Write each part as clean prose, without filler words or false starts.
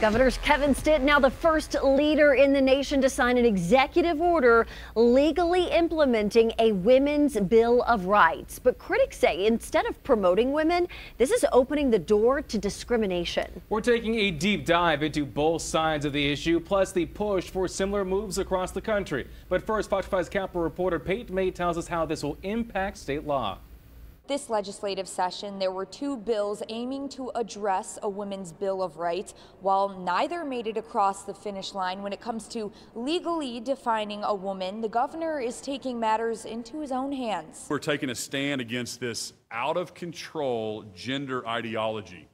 Governor Kevin Stitt, now the first leader in the nation to sign an executive order legally implementing a women's Bill of Rights. But critics say instead of promoting women, this is opening the door to discrimination. We're taking a deep dive into both sides of the issue, plus the push for similar moves across the country. But first, Fox 25's Capitol reporter Peyton May tells us how this will impact state law. This legislative session, there were two bills aiming to address a women's Bill of Rights. While neither made it across the finish line when it comes to legally defining a woman, the governor is taking matters into his own hands. We're taking a stand against this out-of-control gender ideology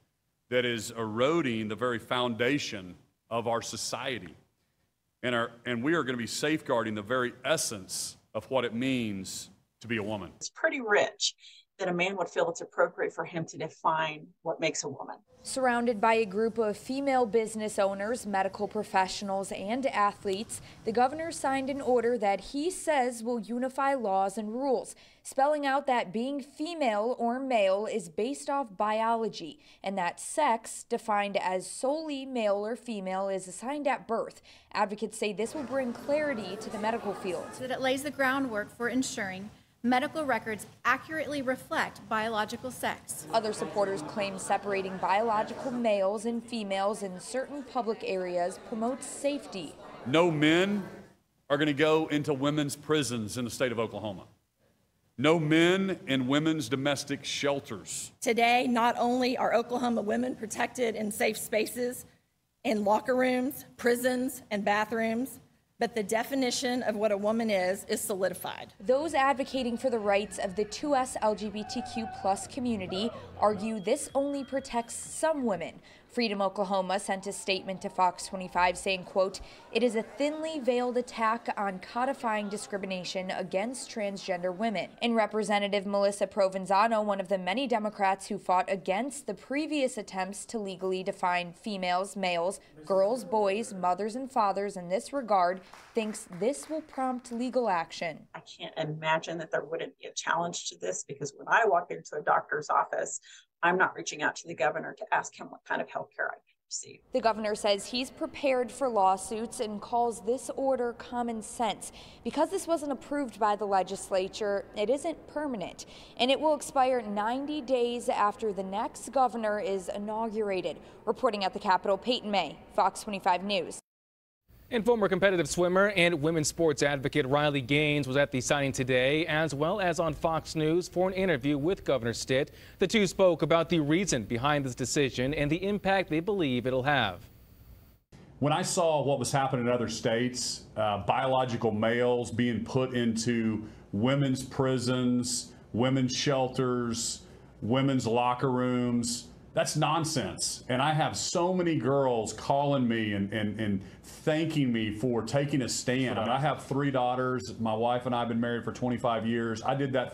that is eroding the very foundation of our society. And we are going to be safeguarding the very essence of what it means to be a woman. It's pretty rich that a man would feel it's appropriate for him to define what makes a woman. Surrounded by a group of female business owners, medical professionals, and athletes, the governor signed an order that he says will unify laws and rules, spelling out that being female or male is based off biology, and that sex, defined as solely male or female, is assigned at birth. Advocates say this will bring clarity to the medical field. So that it lays the groundwork for ensuring medical records accurately reflect biological sex. Other supporters claim separating biological males and females in certain public areas promotes safety. No men are going to go into women's prisons in the state of Oklahoma. No men in women's domestic shelters. Today, not only are Oklahoma women protected in safe spaces, in locker rooms, prisons, and bathrooms, but the definition of what a woman is solidified. Those advocating for the rights of the 2S LGBTQ+ community argue this only protects some women. Freedom Oklahoma sent a statement to Fox 25 saying, quote, "It is a thinly veiled attack on codifying discrimination against transgender women." And Representative Melissa Provenzano, one of the many Democrats who fought against the previous attempts to legally define females, males, girls, boys, mothers, and fathers in this regard, thinks this will prompt legal action. I can't imagine that there wouldn't be a challenge to this, because when I walk into a doctor's office, I'm not reaching out to the governor to ask him what kind of health care I can receive. The governor says he's prepared for lawsuits and calls this order common sense. Because this wasn't approved by the legislature, it isn't permanent, and it will expire 90 days after the next governor is inaugurated. Reporting at the Capitol, Peyton May, Fox 25 News. And former competitive swimmer and women's sports advocate Riley Gaines was at the signing today, as well as on Fox News for an interview with Governor Stitt. The two spoke about the reason behind this decision and the impact they believe it'll have. When I saw what was happening in other states, biological males being put into women's prisons, women's shelters, women's locker rooms, that's nonsense. And I have so many girls calling me and thanking me for taking a stand. I have three daughters. My wife and I have been married for 25 years. I did this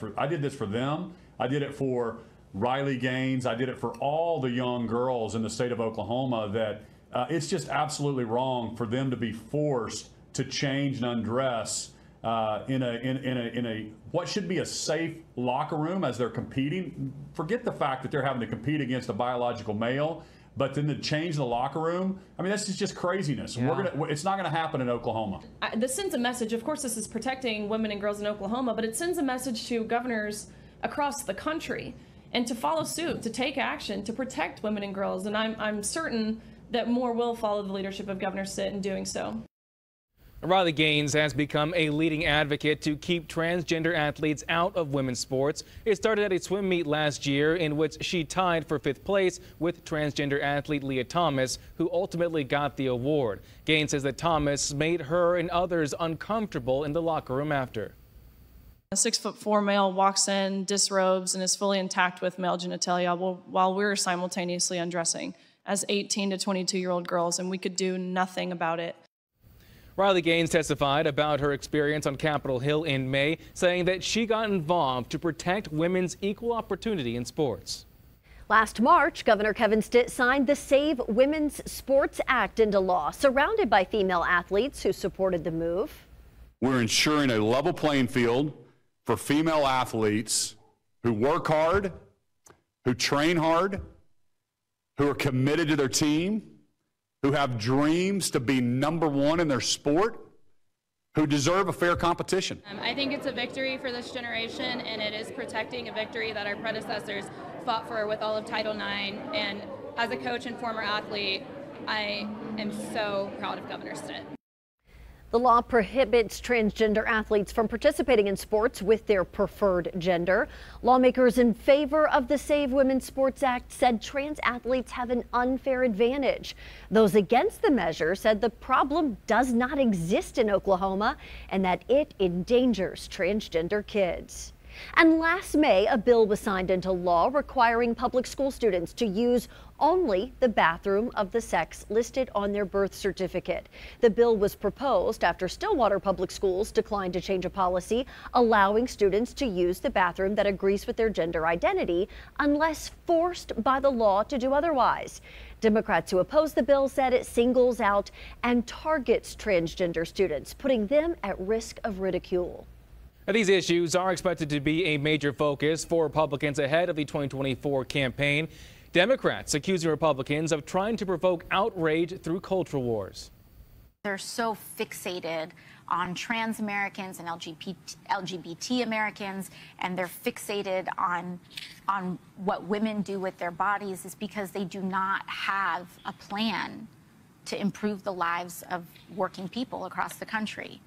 for them. I did it for Riley Gaines. I did it for all the young girls in the state of Oklahoma, that it's just absolutely wrong for them to be forced to change and undress in a what should be a safe locker room as they're competing. Forget the fact that they're having to compete against a biological male, but then to change the locker room, I mean, this is just craziness. Yeah. It's not going to happen in Oklahoma. This sends a message. Of course, this is protecting women and girls in Oklahoma, but it sends a message to governors across the country and to follow suit, to take action, to protect women and girls. And I'm certain that more will follow the leadership of Governor Stitt in doing so. Riley Gaines has become a leading advocate to keep transgender athletes out of women's sports. It started at a swim meet last year in which she tied for 5th place with transgender athlete Leah Thomas, who ultimately got the award. Gaines says that Thomas made her and others uncomfortable in the locker room after. A 6'4" male walks in, disrobes, and is fully intact with male genitalia while we're simultaneously undressing as 18 to 22-year-old girls, and we could do nothing about it. Riley Gaines testified about her experience on Capitol Hill in May, saying that she got involved to protect women's equal opportunity in sports. Last March, Governor Kevin Stitt signed the Save Women's Sports Act into law, surrounded by female athletes who supported the move. We're ensuring a level playing field for female athletes who work hard, who train hard, who are committed to their team, who have dreams to be number one in their sport, who deserve a fair competition. I think it's a victory for this generation, and it is protecting a victory that our predecessors fought for with all of Title IX. And as a coach and former athlete, I am so proud of Governor Stitt. The law prohibits transgender athletes from participating in sports with their preferred gender. Lawmakers in favor of the Save Women's Sports Act said trans athletes have an unfair advantage. Those against the measure said the problem does not exist in Oklahoma and that it endangers transgender kids. And last May, a bill was signed into law requiring public school students to use only the bathroom of the sex listed on their birth certificate. The bill was proposed after Stillwater Public Schools declined to change a policy allowing students to use the bathroom that agrees with their gender identity unless forced by the law to do otherwise. Democrats who oppose the bill said it singles out and targets transgender students, putting them at risk of ridicule. Now, these issues are expected to be a major focus for Republicans ahead of the 2024 campaign. Democrats accusing Republicans of trying to provoke outrage through cultural wars. They're so fixated on trans Americans and LGBT Americans, and they're fixated on what women do with their bodies is because they do not have a plan to improve the lives of working people across the country.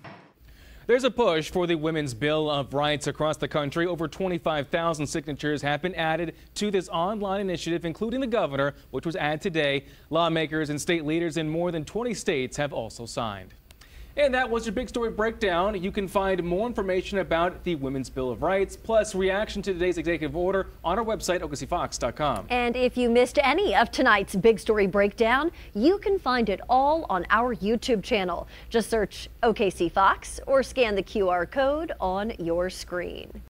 There's a push for the Women's Bill of Rights across the country. Over 25,000 signatures have been added to this online initiative, including the governor, which was added today. Lawmakers and state leaders in more than 20 states have also signed. And that was your Big Story Breakdown. You can find more information about the Women's Bill of Rights, plus reaction to today's executive order on our website, OKCFox.com. And if you missed any of tonight's Big Story Breakdown, you can find it all on our YouTube channel. Just search OKC Fox or scan the QR code on your screen.